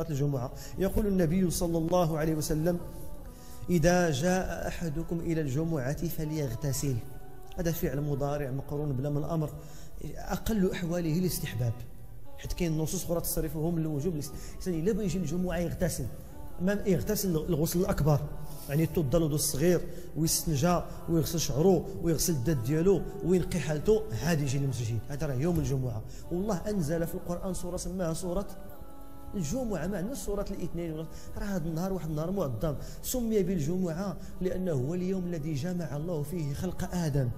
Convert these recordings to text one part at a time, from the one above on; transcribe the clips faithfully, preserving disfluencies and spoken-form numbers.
صلاة الجمعة. يقول النبي صلى الله عليه وسلم: إذا جاء أحدكم إلى الجمعة فليغتسل. هذا فعل مضارع مقرون بلام الأمر، أقل أحواله الاستحباب، حيت كاين نصوص أخرى تصرفهم للوجوب. الإنسان إلا بغى يجي للجمعة يغتسل، ما يغتسل الغسل الأكبر، يعني يتوضا الوضوء الصغير ويستنجى ويغسل شعره ويغسل الدات ديالو وينقي حالته، عاد يجي للمسجد. هذا راه يوم الجمعة. والله أنزل في القرآن سورة سماها سورة الجمعة، ما عندناش سورة الاثنين، راه هذا النهار واحد النهار معظم، سمي بالجمعة لأنه هو اليوم الذي جمع الله فيه خلق آدم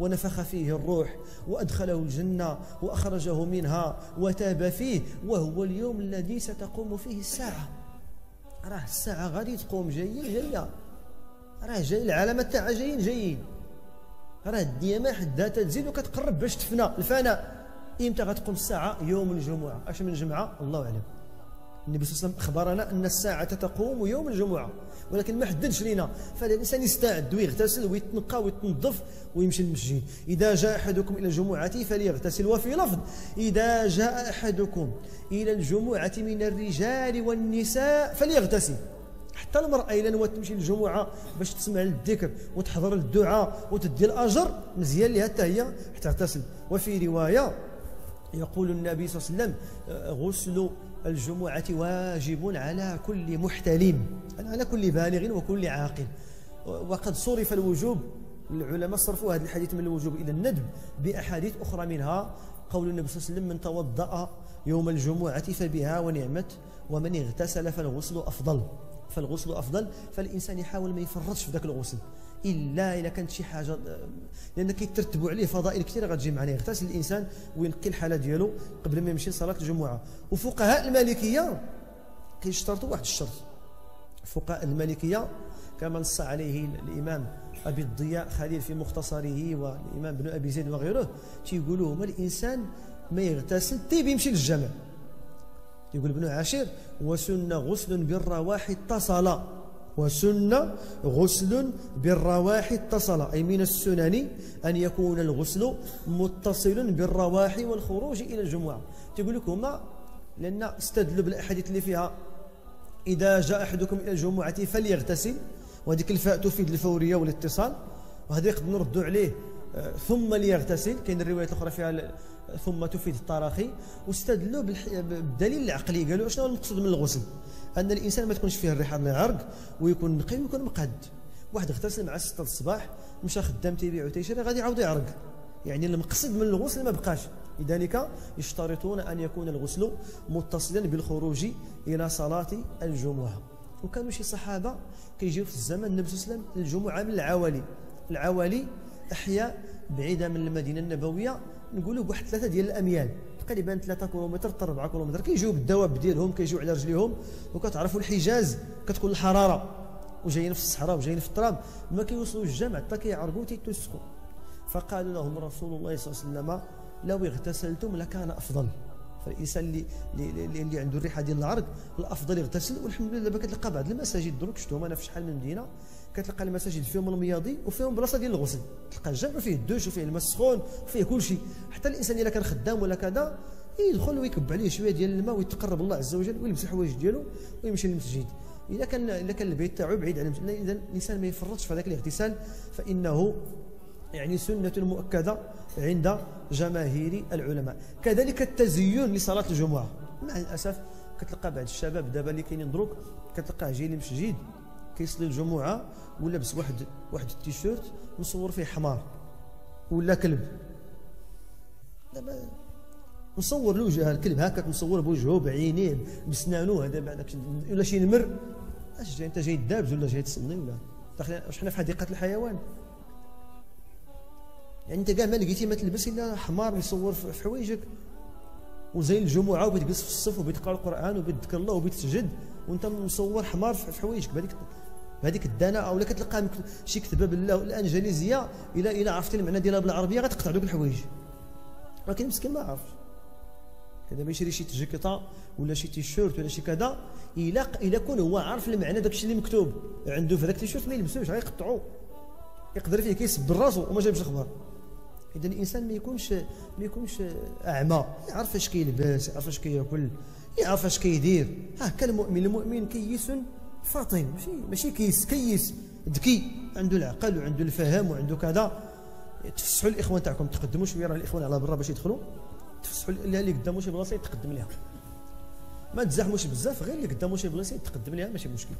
ونفخ فيه الروح وأدخله الجنة وأخرجه منها وتاب فيه، وهو اليوم الذي ستقوم فيه الساعة. راه الساعة غادي تقوم، جايين جاية، راه جاي العلامة تاعها، جايين جايين، راه الدنيا ما حدها تزيد وكتقرب باش تفنى الفناء. إمتى غتقوم الساعة؟ يوم الجمعة. أش من جمعة؟ الله أعلم. النبي صلى الله عليه وسلم أخبرنا أن الساعة تقوم يوم الجمعة، ولكن ما حددش لينا، فالإنسان يستعد ويغتسل ويتنقى ويتنظف ويمشي للمسجد. إذا جاء أحدكم إلى الجمعة فليغتسل. وفي لفظ: إذا جاء أحدكم إلى الجمعة من الرجال والنساء فليغتسل. حتى المرأة إلا نوات تمشي للجمعة باش تسمع للذكر وتحضر للدعاء وتدي الأجر مزيان لها حتى هي تغتسل. وفي رواية يقول النبي صلى الله عليه وسلم: غسل الجمعة واجب على كل محتلم، على كل بالغ وكل عاقل. وقد صرف الوجوب، العلماء صرفوا هذا الحديث من الوجوب إلى الندب بأحاديث أخرى، منها قول النبي صلى الله عليه وسلم: من توضأ يوم الجمعة فبها ونعمت، ومن اغتسل فالغسل أفضل. فالغسل أفضل، فالإنسان يحاول ما يفرطش في ذاك الغسل، إلا إذا كانت شي حاجة، لأن كيترتبوا عليه فضائل كثيرة غتجي معنا. يغتسل الإنسان وينقي الحالة ديالو قبل ما يمشي لصلاة الجمعة. وفقهاء المالكية كيشترطوا واحد الشرط، فقهاء المالكية كما نص عليه الإمام أبي الضياء خليل في مختصره والإمام ابن أبي زيد وغيره، تيقولوا هما الإنسان ما يغتسل طيب يمشي للجامع. يقول ابن عاشر: وسن غسل بالرواح اتصل، وسن غسل بالرواح اتصل، أي من السنن أن يكون الغسل متصل بالرواح والخروج إلى الجمعة. تقول لك هما لأن استدلوا بالأحاديث اللي فيها إذا جاء أحدكم إلى الجمعة فليغتسل، وهذيك الفاء تفيد الفورية والاتصال، وهذا يقدر نردوا عليه ثم ليغتسل. كاين الروايات الأخرى فيها ثم تفيد الطراخي، واستدلوا بالدليل العقلي. قالوا شنو المقصود من الغسل؟ أن الإنسان ما تكونش فيه الريحة ولا العرق، ويكون نقي ويكون مقاد. واحد اغتسل مع ستة الصباح، مشى خدام تيبيع وتيشري، غادي يعاود يعرق، يعني المقصد من الغسل ما بقاش. لذلك يشترطون أن يكون الغسل متصلا بالخروج إلى صلاة الجمعة. وكانوا شي صحابة كيجيو في الزمن النبي صلى الله عليه وسلم الجمعة من العوالي. العوالي أحياء بعيدة من المدينة النبوية، نقولوا بواحد ثلاثة ديال الأميال، تقريبا ثلاثة كيلومتر حتى أربعة كيلومتر، كيجيو بالدواب ديالهم، كيجيو على رجليهم، وكتعرفوا الحجاز كتكون الحرارة، وجايين في الصحراء وجايين في التراب، ما كيوصلوا الجامع حتى كيعرقوا تيتوسكوا. فقال لهم رسول الله صلى الله عليه وسلم: لو اغتسلتم لكان أفضل. فالإنسان اللي اللي, اللي عنده الريحة ديال العرق الأفضل يغتسل. والحمد لله دابا كتلقى بعض المساجد، دروك شفتهم أنا في شحال من مدينة، كتلقى المساجد فيهم المياضي وفيهم بلاصه ديال الغسل، تلقى الجامع فيه الدوش وفيه الماء السخون وفيه كل شيء، حتى الانسان الا كان خدام ولا كذا يدخل ويكب عليه شويه ديال الماء ويتقرب الله عز وجل ويلبس الحوايج ديالو ويمشي للمسجد. الا كان الا كان البيت تاعو بعيد عن المسجد، اذا الانسان ما يفرطش في هذاك الاغتسال، فانه يعني سنه مؤكده عند جماهير العلماء. كذلك التزيين لصلاه الجمعه، مع الاسف كتلقى بعض الشباب دابا اللي كاينين دروك كتلقاه جاي للمسجد كيصلي الجمعه ولابس واحد واحد التيشيرت مصور فيه حمار ولا كلب. دابا مصور له وجه الكلب هكاك، مصور بوجهه بعينيه بسنانو، هذا بعداك ولا شي نمر. اش جاي انت جاي دابز ولا جاي تصلي ولا داخلين؟ واش حنا في حديقه الحيوان؟ يعني انت كاع ما لقيتي ما تلبس الا حمار مصور في حوايجك، وزي الجمعه وبتجلس في الصف وبتقرا القران وبتذكر الله وبتسجد وانت مصور حمار في حوايجك. بهذيك هذيك الدناءه، ولا كتلقى شي كتبه بالانجليزيه، الا الا عرفتي المعنى ديالها بالعربيه غتقطع دوك الحوايج. ولكن مسكين ما عارفش، كذا ما يشري شي تجيكيطه ولا شي تيشيرت ولا شي كذا، الا الا كون هو عارف المعنى داك الشيء اللي مكتوب عنده في هذاك التيشيرت ما يلبسوش، غيقطعوه، يقدر فيه كيسب راسو وما جابش الخبر. اذا الانسان ما يكونش ما يكونش اعمى، يعرف اش كيلبس، يعرف اش كياكل، يعرف اش كيدير. ها كالمؤمن، المؤمن كيس فطن، ماشي ماشي كيس كيس ذكي، عنده العقل وعنده الفهم وعنده كذا. تفسحوا الاخوان تاعكم، تقدموا شويه، راه الاخوان على برا باش يدخلوا. تفسحوا اللي قدامو شي بلاصه يتقدم لها، ما تزاحموش بزاف، غير اللي قدامو شي بلاصه يتقدم لها، ماشي مشكل.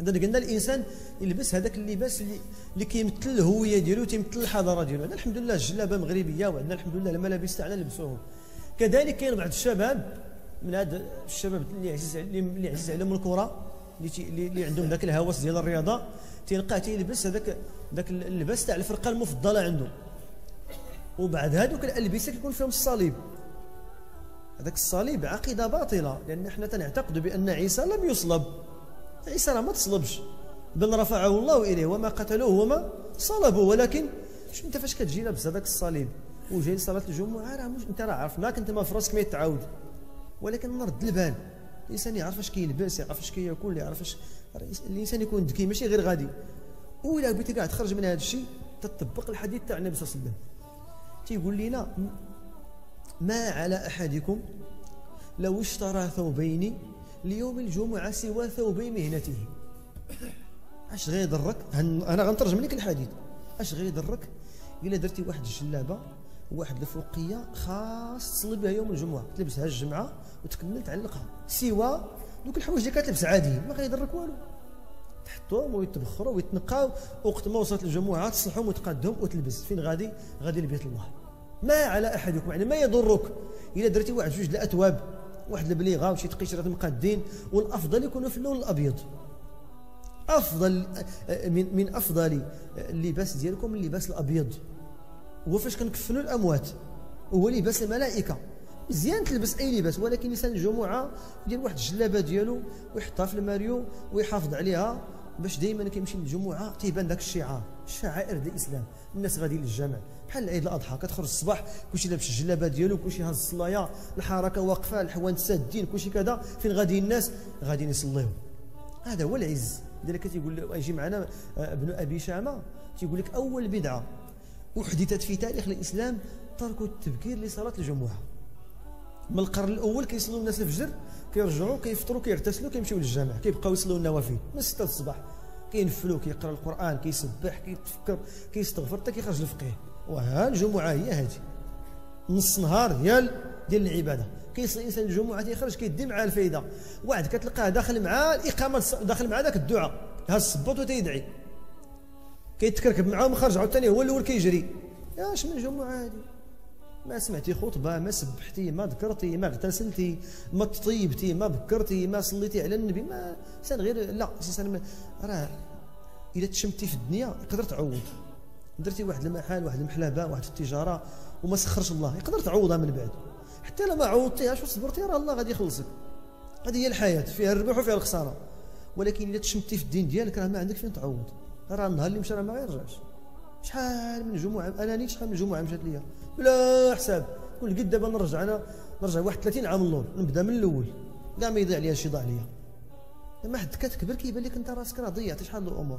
إذا قلنا الانسان يلبس هذاك اللباس اللي, اللي كيمثل الهويه ديالو، تيمثل الحضاره ديالو. عندنا الحمد لله الجلابه مغربيه، وعندنا الحمد لله الملابس تاعنا نلبسوهم. كذلك كاين بعض الشباب من هاد الشباب اللي عزيز اللي عزيز عليهم الكره، اللي اللي عندهم ذاك الهوس ديال الرياضه، تيلقاه تيلبس هذاك ذاك اللباس تاع الفرقه المفضله عنده. وبعد هذوك الالبسه كيكون فيهم الصليب. هذاك الصليب عقيده باطله، لان حنا تنعتقدوا بان عيسى لم يصلب. عيسى راه ما تصلبش، بل رفعه الله اليه، وما قتلوه وما صلبوه. ولكن شو انت فاش كتجي لابس هذاك الصليب وجاي لصلاه الجمعه، راه انت راه عرفناك انت ما فراسك ما يتعاود. ولكن نرد البال، الانسان يعرف اش كيلبس، يعرف اش كياكل، يعرف اش، الانسان يكون ذكي ماشي غير غادي. ولا بغيتي كاع تخرج من هذا الشيء تطبق الحديث تاع النبي صلى الله عليه وسلم، تيقول لنا: ما على احدكم لو اشترى ثوبين ليوم الجمعة سوى ثوبي مهنته. اش غيضرك، انا غنترجم لك الحديث، اش غيضرك الا درتي واحد الجلابه وواحد الفوقيه خاص تصلي بها يوم الجمعه، تلبسها الجمعه وتكمل تعلقها، سوى دوك الحوايج اللي كتلبس عادي ما غيضرك والو، تحطهم ويتبخروا ويتنقاو، وقت ما وصلت الجمعه تصحهم وتقادهم وتلبس. فين غادي؟ غادي لبيت الله. ما على احدكم يعني ما يضرك الا درتي واحد جوج الاثواب، واحد البليغه وشي تقشيرات مقادين، والافضل يكونوا في اللون الابيض. افضل من من افضل اللباس ديالكم اللباس الابيض، هو فاش كنكفنوا الاموات، هو لباس الملائكه. مزيان تلبس اي لباس، ولكن انسان الجمعه يدير واحد الجلابه ديالو ويحطها في الماريو ويحافظ عليها، باش دائما كيمشي للجمعه تيبان داك الشعار، الشعائر ديال الاسلام. الناس غاديين للجامع بحال عيد الاضحى، كتخرج الصباح كلشي لابس الجلابه ديالو، كلشي هاز الصلايه، الحركه واقفه، الحوانت سادين، كلشي كذا. فين غاديين الناس؟ غاديين يصليو. هذا هو العز. لذلك تيقول يجي معنا ابن ابي شامه تيقول لك: اول بدعه احدثت في تاريخ الاسلام ترك التبكير لصلاه الجمعه. من القرن الاول كيصلوا الناس الفجر، كيرجعوا كيفطروا كيغتسلوا كيمشيو للجامع، كيبقاو يصلوا النوافل من ستة الصباح، كينفلوا كيقرا القران كيسبح كيتفكر كيستغفر حتى كيخرج الفقيه. وها الجمعه هي هذه نص نهار ديال ديال العباده. كيصلي الانسان الجمعه تيخرج كيدي معاه الفايده، واحد كتلقاه داخل معاه الاقامه، داخل معاه ذاك الدعاء، ها الصبوط وتيدعي كيتكركب معاهم، خرج عاوتاني هو الاول كيجري. يا اش من جمعه هذه؟ ما سمعتي خطبه، ما سبحتي، ما ذكرتي، ما اغتسلتي، ما طيبتي، ما بكرتي، ما صليتي على النبي، ما انسان غير لا انسان راه الا تشمتي في الدنيا يقدر تعوض. درتي واحد المحل، واحد المحلبه، واحد التجاره وما سخرش الله، يقدر تعوضها من بعد. حتى لو ما عوضتيهاش وصبرتي راه الله غادي يخلصك. هذه هي الحياه، فيها الربح وفيها الخساره. ولكن الا تشمتي في الدين ديالك راه ما عندك فين تعوض، راه النهار اللي مشى راه ما غيرجعش. شحال من جمعه انا نيت شحال من جمعه مشات ليا بلا حساب، كل قد دابا نرجع انا نرجع واحد ثلاثين عام اللور، نبدا من الاول، كاع ما يضيع عليا شي ضاع عليا. لما حد كتكبر كيبان لك انت راسك راه ضيعتي شحال من الامور.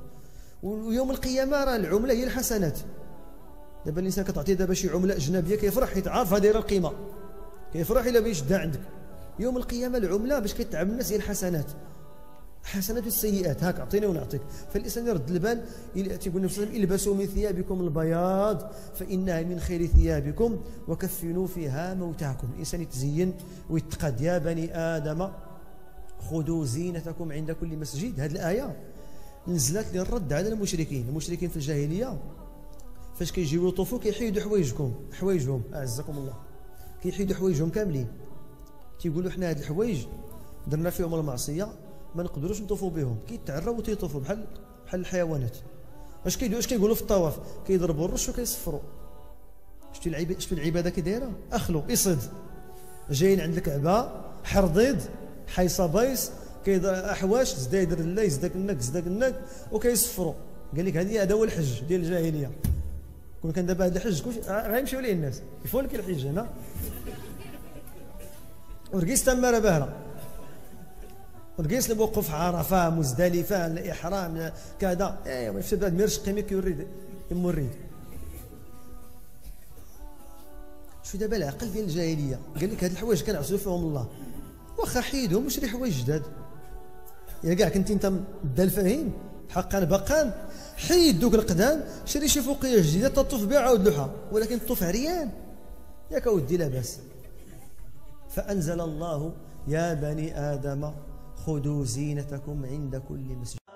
ويوم القيامه راه العمله هي الحسنات. دابا الانسان كتعطي دابا شي عمله اجنبيه كيفرح، حيت عارفها دايره القيمه، كيفرح الا بغا يشدها عندك. يوم القيامه العمله باش كيتعب الناس هي الحسنات، الحسنات والسيئات، هاك اعطيني ونعطيك. فالانسان يرد البال، تيقول النبي صلى الله عليه وسلم: البسوا من ثيابكم البياض فانها من خير ثيابكم وكفنوا فيها موتاكم. الانسان يتزين ويتقاد. يا بني ادم خذوا زينتكم عند كل مسجد. هذه الايه نزلت للرد على المشركين، المشركين في الجاهليه فاش كيجيو يطوفوا كيحيدوا حوايجكم حوايجهم اعزكم الله، كيحيدوا حوايجهم كاملين، تيقولوا حنا هاد الحوايج درنا فيهم المعصيه ما نقدروش نطوفوا بهم. كيتعراو وتيطوفوا بحال بحال الحيوانات. اش كيديروا؟ اش كيقولوا في الطواف؟ كيضربوا الرش وكيصفروا. شفتي العباده شفتي العباده كي دايره؟ اخلو اصد، جايين عند الكعبه حرضيض حيصه بايص كيدير احواش، زدا يدير الله زداك النك زداك النك وكيصفروا. قال لك هذه هذا هو الحج ديال الجاهليه. كون كان دابا هذا الحج كلشي غيمشيو ليه الناس، يفون لك الحج هنا ورقيس تما باهره، القيس اللي موقف عرفه مزدلفه الاحرام كذا. ايوا شفت هذا المرش قيمي كيوريد يموريد. شو دابا العقل ديال الجاهليه؟ قال لك هاد الحوايج كنعصيو فيهم الله، واخا حيدهم وشري يعني حوايج جداد. الا كاع كنتي انت دا الفاهم حقا باقا، حيد دوك القدام شري شي فوقيه جديده تطوف بها عاود لوحها، ولكن الطوف عريان ياك اودي لاباس. فانزل الله يا بني ادم خذوا زينتكم عند كل مسجد.